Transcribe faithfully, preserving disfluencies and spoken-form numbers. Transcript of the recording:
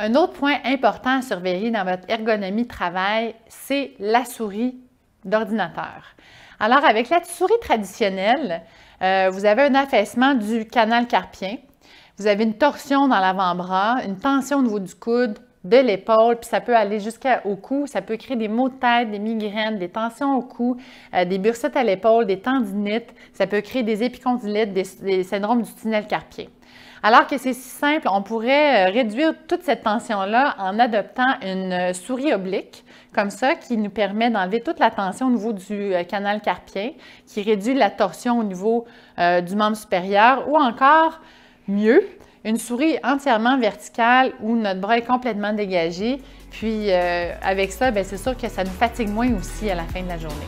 Un autre point important à surveiller dans votre ergonomie de travail, c'est la souris d'ordinateur. Alors, avec la souris traditionnelle, euh, vous avez un affaissement du canal carpien, vous avez une torsion dans l'avant-bras, une tension au niveau du coude, de l'épaule, puis ça peut aller jusqu'au cou, ça peut créer des maux de tête, des migraines, des tensions au cou, euh, des bursites à l'épaule, des tendinites, ça peut créer des épicondylites, des, des syndromes du tunnel carpien. Alors que c'est si simple, on pourrait réduire toute cette tension-là en adoptant une souris oblique, comme ça, qui nous permet d'enlever toute la tension au niveau du canal carpien, qui réduit la torsion au niveau euh, du membre supérieur, ou encore mieux, une souris entièrement verticale où notre bras est complètement dégagé. Puis euh, avec ça, c'est sûr que ça nous fatigue moins aussi à la fin de la journée.